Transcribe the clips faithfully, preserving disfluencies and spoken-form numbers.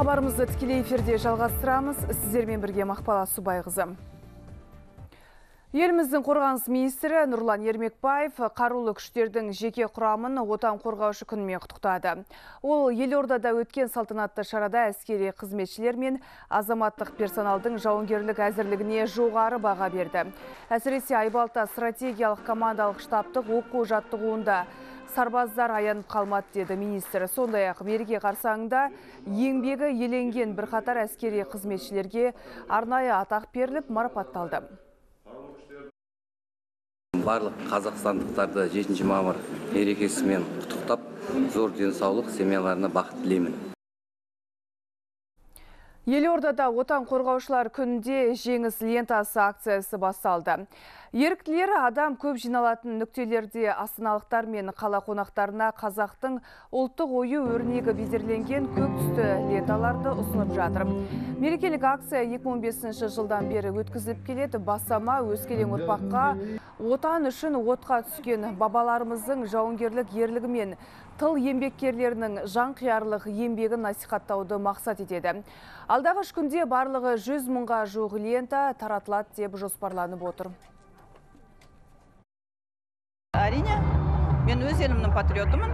Хабарымызды тікелей эфирде жалғастырамыз. Сіздермен бірге Мақпала Субайқызы. Еліміздің қорғаныс министрі Нурлан Ермекбаев қарулы күштердің жеке құрамын отан қорғаушы күнімен құттықтады. Ол елордада өткен салтанатты шарада әскери қызметшілер мен азаматтық персоналдың жауынгерлік әзірлігіне жоғары баға берді. Әсіресе Айбалта стратегиялық командалық штабтық оқу-жаттығуында сарбаздар аянып қалмады, деді министр. Сондай-ақ мереке қарсаңында еңбегі еленген бірқатар әскери қызметшілерге арнайы атақ беріліп марапатталды. Барлық қазақстандықтарды жетінші мамыр мерекесімен құттықтап, зор денсаулық, семьяларына бақыт тілеймін. Елордада отан қорғаушылар күнінде жеңіс лентасы акциясы басталды. Еріктілер адам көп жиналатын нүктелерде астаналықтар мен қала қонақтарына қазақтың ұлттық ойы өрнегі безерленген көп түсті ленталарды ұсынып жатыр. Мерекелік акция екі мың он бесінші жылдан бері өткізіп келеді. Басама өскелең ұрпаққа отан үшін отқа түскен бабаларымыздың жауынгерлік ерлігі мен тыл еңбеккерлерінің жанқиярлық еңбегін насихаттауды мақсат етеді. Алдағы үш күнде барлығы жүз мыңға жуық лента таратылады деп жоспарланып отыр. Әрине, мен өз елімнің патриотымын.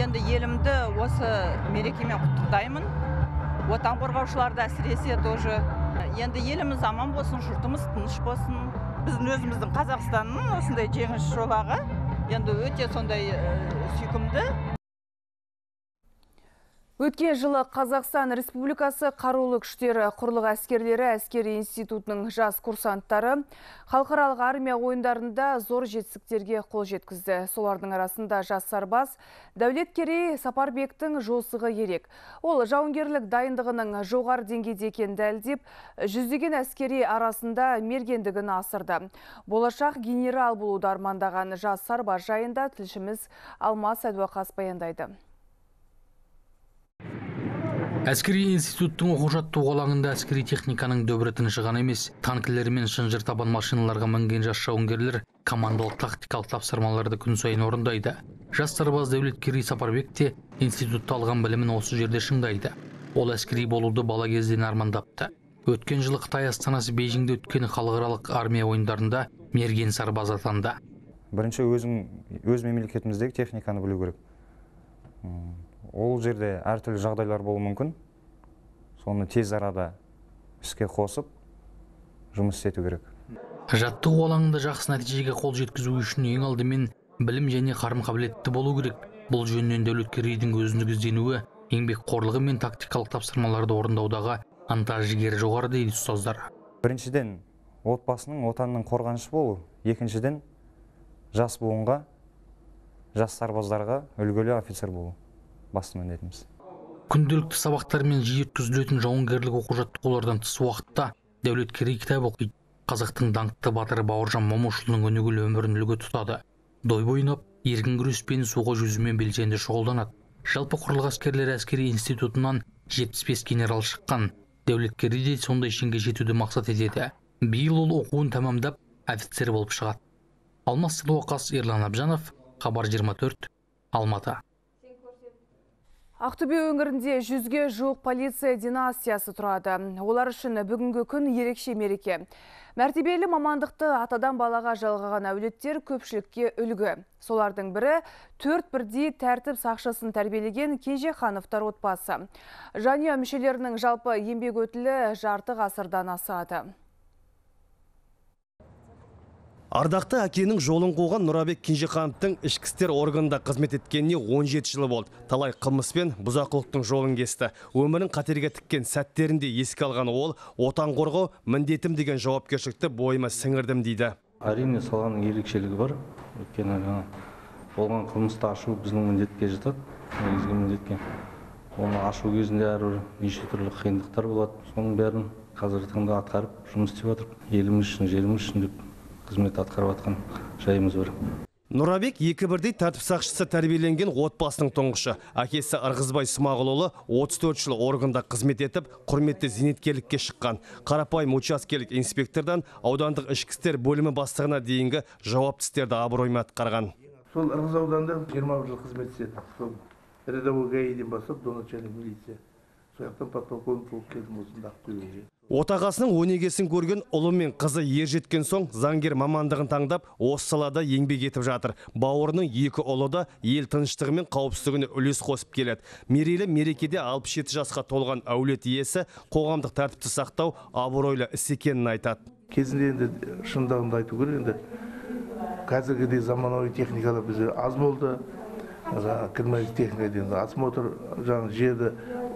Енді елімді осы мерекемен құттықтаймын. Отан қорғаушыларды әсіресе тоже. Енді еліміз аман болсын, жұртымыз тыныш болсын. Біздің өзіміздің Қазақстанның осындай жеңіс жолағы. Енді өте сондай сүйкімді. Өткен жылы Қазақстан Республикасы қарулы күштері құрлық әскерлері әскери институтының жас курсанттары халықаралық армия ойындарында зор жетістіктерге қол жеткізді. Солардың арасында жас сарбаз Дәулеткерей Сапарбектің жолсығы ерек. Ол жауынгерлік дайындығының жоғары деңгейде екенін дәлелдеп, жүздеген әскери арасында мергендігін асырды. Болашақ генерал болуды армандаған жас сарбаз жайында тілшіміз Алмас Әдуақас баяндайды. Әскери институттың оқу-жаттығу алаңында әскери техниканың дөбірі тыншыған емес, танкілер мен шынжыр табан машиналарға мінген жас жауынгерлер командалық тактикалық тапсырмаларды күн сайын орындайды. Жас сарбаз Дәулеткерей Сапарбек те институтта алған білімін осы жерде шыңдайды. Ол әскери болуды бала кезден армандапты. Өткен жылы Қытай астанасы Бейжіңде өткен халықаралық армия ойындарында мерген сарбаз атанды. Бірінші өз мемлекетіміздегі техниканы білу керек. Ол жерде әртүрлі жағдайлар болу мүмкін, соны тез арада іске қосып, жұмыс істету керек. Жаттығу алаңында жақсы нәтижеге қол жеткізу үшін ең алдымен білім және қарым-қабілетті болу керек. Бұл жөнінен Дәулеткерейдің өзіндік ізденуі, еңбекқорлығы мен тактикалық тапсырмаларды орындаудағы ынта-жігері жоғары, дейді ұстаздар. Біріншіден отбасының, отанның қорғанышы болу, екіншіден жас буынға, жас сарбаздарға үлгілі офицер болу. Басты міндетіміз. Күнделікті сабақтар мен жиі өткізілетін жауынгерлік оқу-жаттығулардан тыс уақытта Дәулеткерей кітап оқиды. Қазақтың даңқты батыры Бауыржан Момышұлының өнегелі өмірін үлгі тұтады. Дойбой ойнап, еркін күреспен, суға жүзумен белсенді шұғылданады. Жалпы құрлық әскерлері әскери институтынан жетпіс бес генерал шыққан. Дәулеткерей де сондай шенге жетуді мақсат етеді. Биыл ол оқуын тәмамдап, офицер болып шығады. Алмас Садуақас, Ерлан Абжанов, Хабар жиырма төрт, Алматы. Ақтөбе өңірінде жүзге жоқ полиция династиясы тұрады. Олар үшін бүгінгі күн ерекше мереке. Мәртебелі мамандықты атадан балаға жалғаған әулеттер көпшілікке үлгі. Солардың бірі төрт бірдей тәртіп сақшысын тәрбиелеген Кенжіхановтар отбасы. Жанұя мүшелерінің жалпы еңбек өтілі жарты ғасырдан асады. Ардақты әкенің жолын қуған Нұрабек Кенжіхановтың ішкі істер органында қызмет еткеніне он жеті жылы болды. Талай қылмыспен бұзақылықтың жолын кесті. Өмірін қатерге тіккен сәттерінде еске алған ол, отан қорғау міндетім деген жауапкершілікті бойыма сіңірдім, дейді. Әрине, саланың ерекшелігі бар. Өйткені болған қылмысты ашу біздің міндетке жатады, негізгі міндетке. Оны ашу кезінде әрбір неше түрлі қиындықтар болады. Соның бәрін қазіргі таңда атқарып, жұмыс істеп жатыр. Еліміз үшін, жеріміз үшін деп қызмет атқарып атқан жайымыз бар. Нұрабек екі бірдей тәртіп сақшысы тәрбиеленген отбасының тұңғышы. Әкесі Ырғызбай Смағұлұлы отыз төрт жыл органда қызмет етіп, құрметті зейнеткерлікке шыққан. Қарапайым учаскелік инспектордан аудандық ішкі істер бөлімі бастығына дейінгі жауапты істерді абыроймен атқарған. Сол Ырғыз ауданында жиырма жыл қызмет етті. рядовой гаиден басып, до начальник милиция. Сояқтан подполковник болып келдім осында Ақтөбеге. Отағасының өнегесін көрген ұлы мен қызы ер жеткен соң заңгер мамандығын таңдап, осы салада еңбек етіп жатыр. Бауырының екі ұлы да ел тыныштығы мен қауіпсіздігіне үлес қосып келеді. Мерейлі мерекеде алпыс жеті жасқа толған әулет иесі қоғамдық тәртіпті сақтау абыройлы іс екенін айтады. Кезінде енді шындығында айту керек, енді қазіргідей заманауи техникалар бізде аз болды. Криминалистік техника деген осмотр жаңа жерді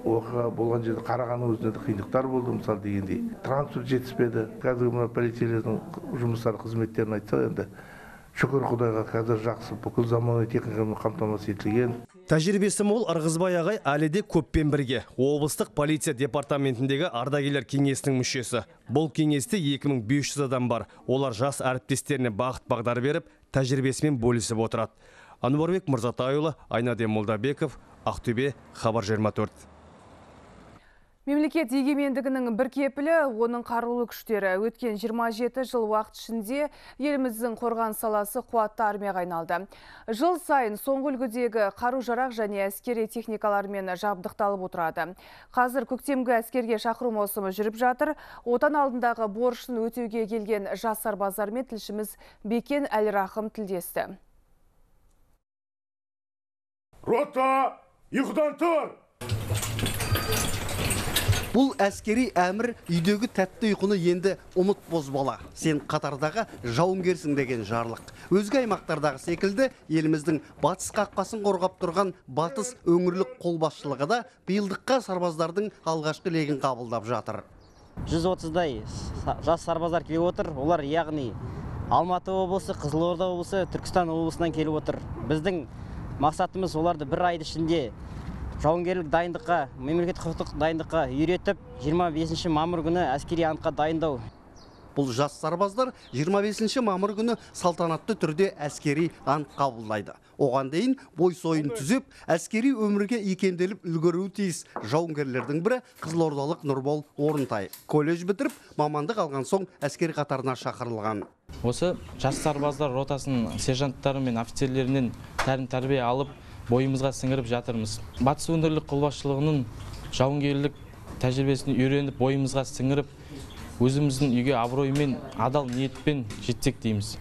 оқыға болған жерді қарағанның өзінде қиындықтар болды, мысалы дегендей транспорт жетіспеді. Қазір мына полицейлердің жұмыстары қызметтерін айтсақ енді шүкір Құдайға қазір жақсы бүкіл заманауи техникамен қамтамасыз етілген. Тәжірибесі мол Ырғызбай ағай әлі де көппен бірге облыстық полиция департаментіндегі ардагерлер кеңесінің мүшесі. Бұл кеңесте екі мың бес жүз адам бар. Олар жас әріптестеріне бағыт-бағдар беріп, тәжірибесімен бөлісіп отырады. Нұрабек Мырзатайұлы, Нұрабек, Ақтөбе, Хабар жиырма төрт. Мемлекет егемендігінің бір кепілі оның қарулы күштері. Өткен жиырма жеті жыл уақыт ішінде еліміздің қорған саласы қуатты армияға айналды. Жыл сайын соңғы үлгідегі қару-жарақ және әскери техникалармен жабдықталып отырады. Қазір көктемгі әскерге шақыру маусымы жүріп жатыр. Отан алдындағы борышын өтеуге келген жас сарбаздармен тілшіміз Бекен Әлрахым тілдесті. Рота, ұйқыдан тұр! Бұл әскери әмір үйдегі тәтті ұйқыны енді ұмыт бозбала. Сен қатардағы жауынгерсің деген жарлық. Өзге аймақтардағы секілді еліміздің батыс қақпасын қорғап тұрған батыс өңірлік қолбасшылығы да биылдыққа сарбаздардың алғашқы легін қабылдап жатыр. жүз отыздай жас сарбаздар келіп отыр. Олар яғни Алматы облысы, Қызылорда облысы, Түркістан облысынан келіп отыр. Біздің мақсатымыз оларды бір айды ішінде жауынгерлік дайындыққа, мемлекет құқықтық дайындыққа үйретіп, жиырма бесінші мамыр күні әскери антқа дайындау. Бұл жас сарбаздар жиырма бесінші мамыр күні салтанатты түрде әскери ант қабылдайды. Оған дейін бой сойын түзіп, әскери өмірге икемделіп үлгіруі тиіс жауынгерлердің бірі қызылордалық Нұрбол Орынтай. Колледж бітіріп, мамандық алған соң әскери қатарына шақырылған. Осы жас сарбаздар ротасының сержанттары мен офицерлерінен тәрбие алып, бойымызға сіңіріп жатырмыз. Батыс өңірлік қолбасшылығының жауынгерлік тәжірибесін үйреніп, бойымызға сіңіріп, өзіміздің үйге абыроймен, адал ниетпен жеттік дейміз.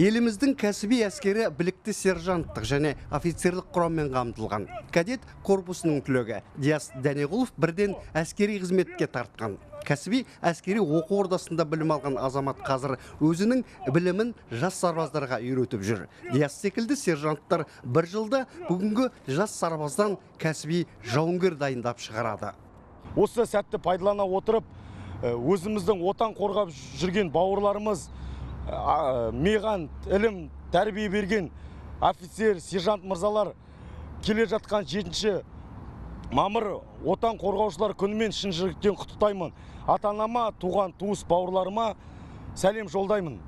Еліміздің кәсіби әскері білікті сержанттық және офицерлік құраммен қамтылған. Кадет корпусының түлегі Диас Дәнеғұлов бірден әскери қызметке тартқан. Кәсіби әскери оқу ордасында білім алған азамат қазір өзінің білімін жас сарбаздарға үйретіп жүр. Диас секілді сержанттар бір жылда бүгінгі жас сарбаздан кәсіби жауынгер дайындап шығарады. Осы сәтті пайдалана отырып, өзіміздің отан қорғап жүрген бауырларымыз мейған, ілім, тәрбие берген офицер, сержант мырзалар келе жатқан жетінші мамыр отан қорғаушылар күнімен шын жүректен құттықтаймын. Ата-анама, туған туыс бауырларыма сәлем жолдаймын.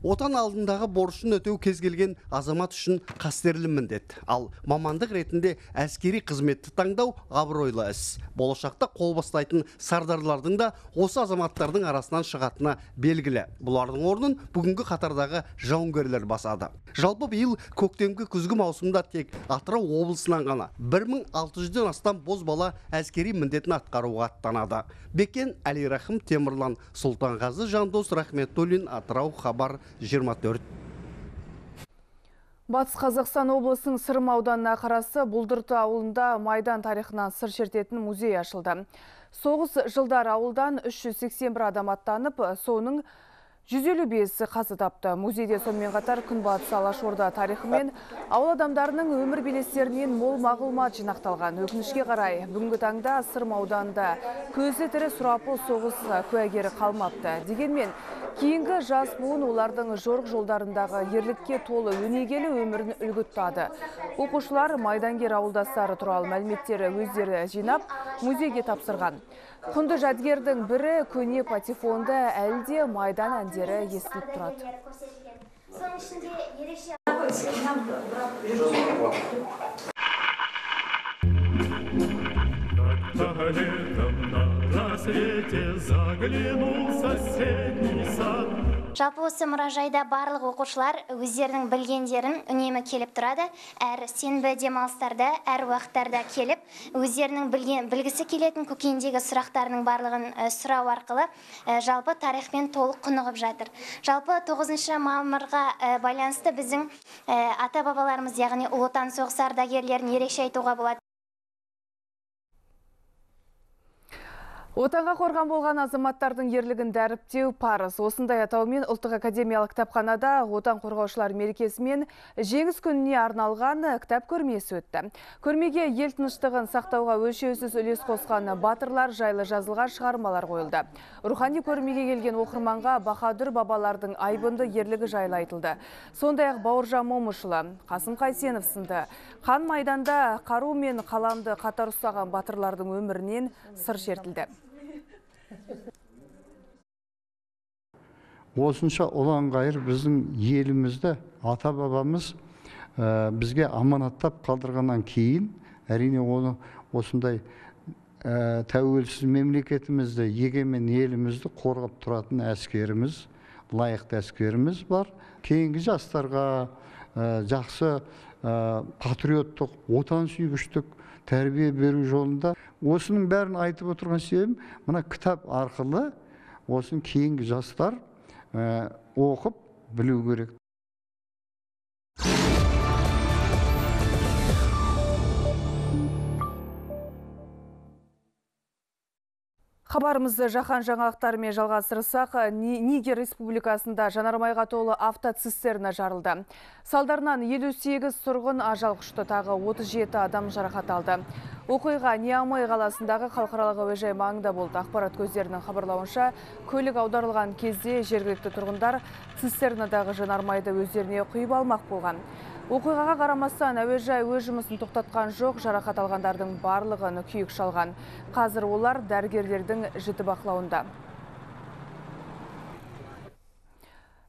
Отан алдындағы борышын өтеу кез келген азамат үшін қастерлі міндет. Ал мамандық ретінде әскери қызметті таңдау абыройлы іс. Болашақта қол бастайтын сардарлардың да осы азаматтардың арасынан шығатына белгілі. Бұлардың орнын бүгінгі қатардағы жауынгерлер басады. Жалпы биыл көктемгі күзгі маусымда тек Атырау облысынан ғана бір мың алты жүзден астам бозбала әскери міндетін атқаруға аттанады. Бекен Әлирахым, Темірлан Сұлтанғазы, Жандос Рахметуллин, Атырау, Хабар жиырма төрт. Батыс Қазақстан облысының Сырым ауданына қарасы Бұлдырты ауылында майдан тарихынан сыр шертетін музей ашылды. Соғыс жылдар ауылдан үш жүз сексен бір адам аттанып, соның жүз елу бесі қаза тапты. Музейде сонымен қатар күнбатыс Алашорда тарихы мен ауыл адамдарының өмір белестерінен мол мағлұмат жинақталған. Өкінішке қарай, бүгінгі таңда Сырым ауданында көзі тірі сұрапыл соғыс куәгері қалмапты. Дегенмен, кейінгі жас буын олардың жорық жолдарындағы ерлікке толы өнегелі өмірін үлгі тұтады. Оқушылар майдангер ауылдастары туралы мәліметтері өздері жинап, музейге тапсырған. Құнды жәдігердің бірі көне патефонда әлде майдан әндері естіліп тұрады. Летом на рассвете заглянул в соседний сад. Жалпы осы мұражайда барлық оқушылар өздерінің білгендерін үнемі келіп тұрады. Әр сенбі демалыстарда, әр уақыттарда келіп, өздерінің білгісі келетін көкейіндегі сұрақтарының барлығын сұрау арқылы жалпы тарихпен толық құнығып жатыр. Жалпы тоғызыншы мамырға байланысты біздің ата-бабаларымыз, яғни Ұлы Отан соғысы ардагерлерін ерекше айтуға болады. Отанға қорған болған азаматтардың ерлігін дәріптеу парыз. Осындай атаумен ұлттық академиялық кітапханада отан қорғаушылар мерекесімен жеңіс күніне арналған кітап көрмесі өтті. Көрмеге ел тыныштығын сақтауға өлшеусіз үлес қосқан батырлар жайлы жазылған шығармалар қойылды. Рухани көрмеге келген оқырманға баһадүр бабалардың айбынды ерлігі жайлы айтылды. Сондай-ақ Бауыржан Момышұлы, Қасым-Қайсенов сынды қан майданда қару мен қаламды қатар ұстаған батырлардың өмірінен сыр шертілді. Осынша ұлан ғайыр біздің елімізді ата-бабамыз бізге аманаттап қалдырғаннан кейін, әрине оны осындай тәуелсіз мемлекетімізді, егемен елімізді қорғап тұратын әскеріміз, лайықты әскеріміз бар. Кейінгі жастарға жақсы патриоттық, отансүйгіштік тәрбие беру жолында. Осының бәрін айтып отырған себебім, мына кітап арқылы осының кейінгі жастар оқып білу керек. Хабарымызды жаһан жаңалықтарымен жалғастырсақ, Нигер Республикасында жанармайға толы автоцистерна жарылды. Салдарынан елу сегіз тұрғын ажал құшты, тағы отыз жеті адам жарақат алды. Оқиға Ниамей қаласындағы халықаралық әуежай маңында болды. Ақпарат көздерінің хабарлауынша, көлік аударылған кезде жергілікті тұрғындар цистернадағы жанармайды өздеріне құйып алмақ болған. Оқиғаға қарамастан әуежай өз жұмысын тоқтатқан жоқ, жарақат алғандардың барлығын күйік шалған. Қазір олар дәрігерлердің жіті бақылауында.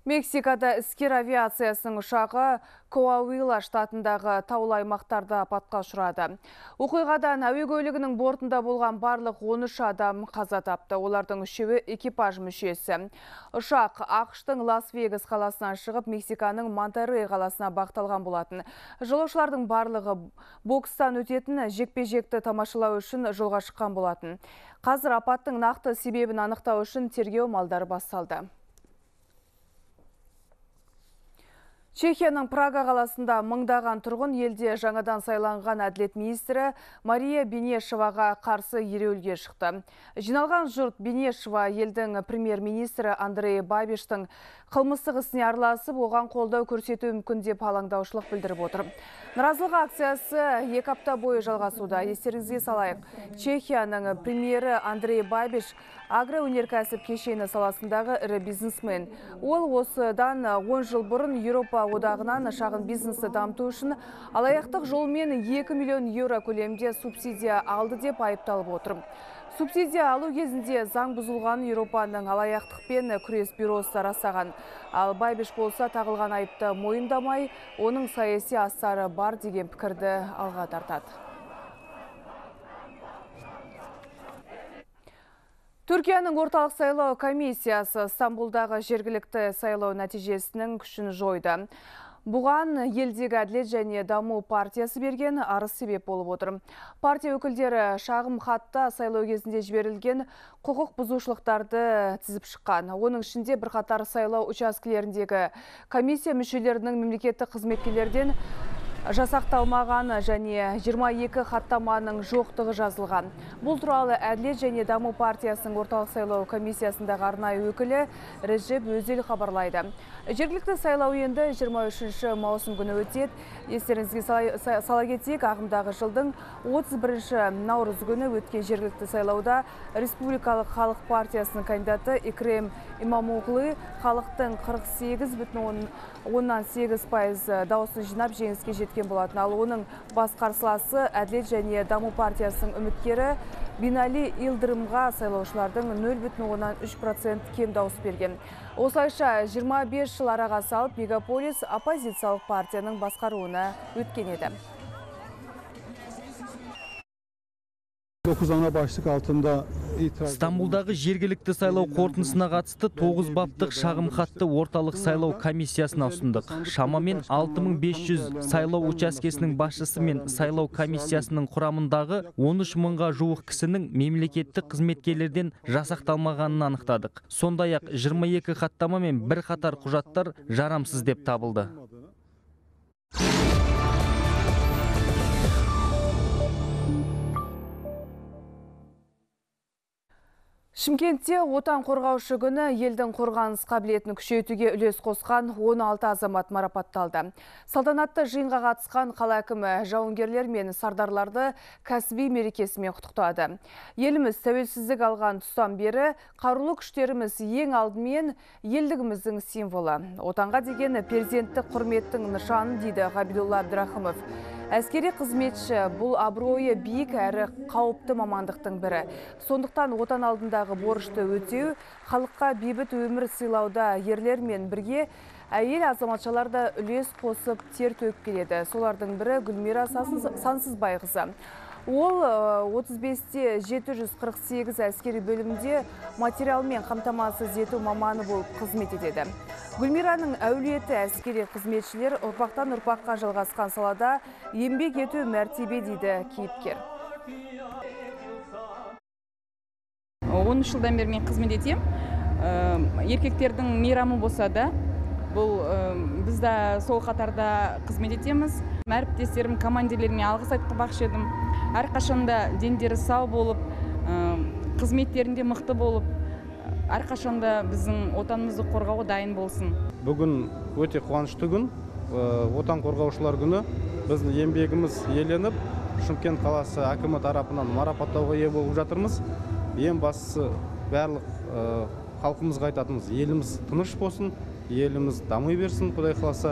Мексикада іскер авиациясының ұшағы Коауила штатындағы таулы аймақтарда апатқа ұшырады. Оқиғадан әуе көлігінің бортында болған барлық он үш адам қаза тапты. Олардың үшеуі экипаж мүшесі. Ұшақ ақштың Лас-Вегас қаласынан шығып, Мексиканың Монтеррей қаласына бағытталған болатын. Жолаушылардың барлығы бокстан өтетін жекпе-жекті тамашалау үшін жолға шыққан болатын. Қазір апаттың нақты себебін анықтау үшін тергеу амалдары басталды. Чехияның Прага қаласында мыңдаған тұрғын елде жаңадан сайланған әділет министрі Мария Бенешеваға қарсы ереуілге шықты. Жиналған жұрт Бенешева елдің премьер-министрі Андрей Бабиштың қылмыстық ісіне араласып, оған қолдау көрсету мүмкін деп алаңдаушылық білдіріп отыр. Наразылық акциясы екі апта бойы жалғасуда. Естеріңізге салайық. Чехияның премьері Андрей Бабиш агроөнеркәсіп кешені саласындағы ірі бизнесмен. Ол осыдан он жыл бұрын Еуропа одағынан шағын бизнесті дамыту үшін алаяқтық жолмен екі миллион еуро көлемде субсидия алды деп айыпталып отыр. Субсидия алу кезінде заң бұзылған Еуропаның алаяқтықпен күрес бюросы тарасаған. Ал Бабиш болса тағылған айыпты мойындамай, оның саяси астары бар деген пікірді алға тартады. Түркияның орталық сайлау комиссиясы Стамбулдағы жергілікті сайлау нәтижесінің күшін жойды. Бұған елдегі әділет және даму партиясы берген арыз себеп болып отыр. Партия өкілдері шағым хатта сайлау кезінде жіберілген құқық бұзушылықтарды тізіп шыққан. Оның ішінде бірқатар сайлау учаскелеріндегі комиссия мүшелерінің мемлекеттік қызметкерлерден жасақталмаған және жиырма екі хаттаманың жоқтығы жазылған. Бұл туралы әділет және даму партиясының орталық сайлау комиссиясындағы арнайы өкілі Режеп Өзел хабарлайды. Жергілікті сайлау енді жиырма үшінші маусым күні өтеді. Естеріңізге сала кетейік, ағымдағы жылдың отыз бірінші наурыз күні өткен жергілікті сайлауда Республикалық халық партиясының кандидаты Икрем Имамуғлы халықтың қырық сегіз бүтін оннан сегіз пайыз дауысын жинап жеңіске жетті. Болатын. Ал оның бас қарсыласы әділет және даму партиясының үміткері Бинали Илдрымға сайлаушылардың нөл бүтін оннан үш процент кем дауыс берген. Осылайша жиырма бес жыл араға салып мегаполис оппозициялық партияның басқаруына өткен еді. Стамбулдағы жергілікті сайлау қорытындысына қатысты тоғыз баптық шағым хатты орталық сайлау комиссиясына ұсындық. Шамамен алты мың бес жүз сайлау учаскесінің басшысы мен сайлау комиссиясының құрамындағы он үш мыңға жуық кісінің мемлекеттік қызметкерлерден жасақталмағанын анықтадық. Сондай-ақ жиырма екі хаттама мен бір қатар құжаттар жарамсыз деп табылды. Шымкентте отан қорғаушы күні елдің қорғаныс қабілетін күшейтуге үлес қосқан он алты азамат марапатталды. Салтанатты жиынға қатысқан қала әкімі жауынгерлер мен сардарларды кәсіби мерекесімен құттықтады. Еліміз тәуелсіздік алған тұстан бері қарулы күштеріміз ең алдымен елдігіміздің символы. Отанға деген перзенттік құрметтің нышаны дейді Ғабидулла Абдрахымов. Әскери қызметші бұл абыройы биік әрі қауіпті мамандықтың бірі. Сондықтан отан алдындағы борышты өтеу, халыққа бейбіт өмір сыйлауда ерлермен бірге әйел азаматшалар да үлес қосып тер төгіп келеді. Солардың бірі Гүлмира Сансызбайқызы. Ол отыз бесте жеті жүз қырық сегіз әскери бөлімде материалмен қамтамасыз ету маманы болып қызмет етеді. Гүлмираның әулеті әскери қызметшілер ұрпақтан ұрпаққа жалғасқан салада еңбек ету мәртебе дейді кейіпкер. он үш жылдан бері мен қызмет етем. Еркектердің мейрамы болса да, бұл біз де сол қатарда қызмет етеміз. Әріптестерім, командирлеріме алғыс айтып бақшы едім. Әрқашанда дендері сау болып, қызметтерінде мықты болып, әрқашанда біздің отанымызды қорғауға дайын болсын. Бүгін өте қуанышты күн, отан қорғаушылар күні. Біздің еңбегіміз еленіп, Шымкент қаласы әкімі тарапынан марапаттауға ие болып жатырмыз. Ең бастысы барлық халқымызға айтатынымыз, еліміз тыныш болсын, еліміз дами берсін, Құдай қаласа.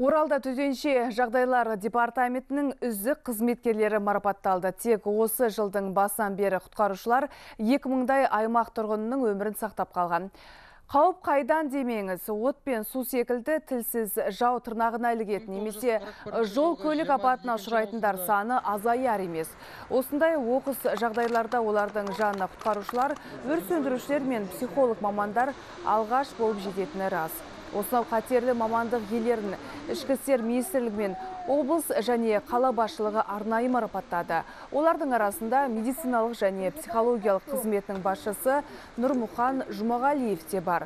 Оралда төтенше жағдайлар департаментінің үздік қызметкерлері марапатталды. Тек осы жылдың басынан бері құтқарушылар екі мыңдай аймақ тұрғынының өмірін сақтап қалған. Қауіп қайдан демеңіз, от пен су секілді тілсіз жау тырнағына ілігетін, немесе жол көлік апатына ұшырайтындар саны азаяр емес. Осындай оқыс жағдайларда олардың жанына құтқарушылар, өрт сөндірушілер мен психолог мамандар алғаш болып жететіні рас. Осынау қатерлі мамандық иелерін ішкі істер министрлігі мен облыс және қала басшылығы арнайы марапаттады. Олардың арасында медициналық және психологиялық қызметінің басшысы Нурмухан Жумағалиев те бар.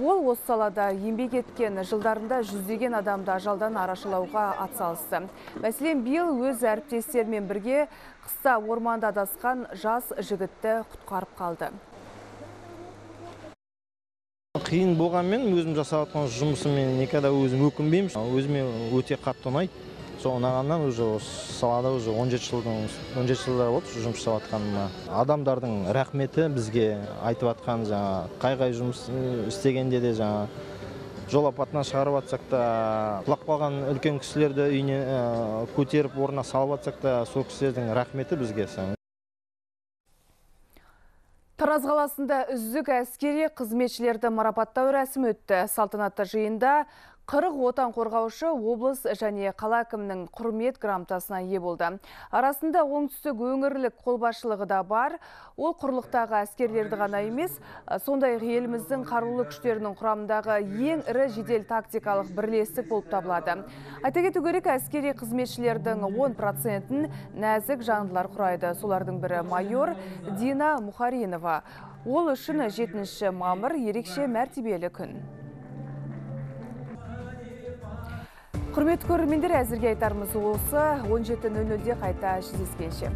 Ол осы салада еңбек еткен жылдарында жүздеген адамды ажалдан арашылауға атсалысты. Мәселен, биыл өз әріптестерімен бірге қыста орманда адасқан жас жігітті құтқарып қалды. Қиын болған мен өзім жасап жатқан жұмысым мен никада өзім өкінбеймін. Өзіме өте қатты ұнайды. Сол ұнағаннан уже салада уже он жеті жылдар болды жұмыс жасап жатқаныма. Адамдардың рахметі бізге айтып жатқан, жаңа қай-қай жұмыс істегенде де, жаңа жол апатына шығарып жатсақ та, құлап қалған үлкен кісілерді үйіне көтеріп орнына салып жатсақ та, сол кісілердің рахметі бізге. Тараз қаласында үздік әскери қызметшілерді марапаттау рәсімі өтті. Салтанатты жиында қырық отан қорғаушы облыс және қала әкімінің құрмет грамотасына ие болды. Арасында оңтүстік өңірлік қолбасшылығы да бар. Ол құрлықтағы әскерлерді ғана емес, сондай-ақ еліміздің қарулы күштерінің құрамындағы ең ірі жедел тактикалық бірлестік болып табылады. Айта кету керек, әскери қызметшілердің он процентін нәзік жандылар құрайды. Солардың бірі майор Дина Мухаринова. Ол үшін жетінші мамыр ерекше мәртебелі күн. Құрметті көрермендер, әзірге айтарымыз осы. он жеті нөл нөлде қайта жүздескенше.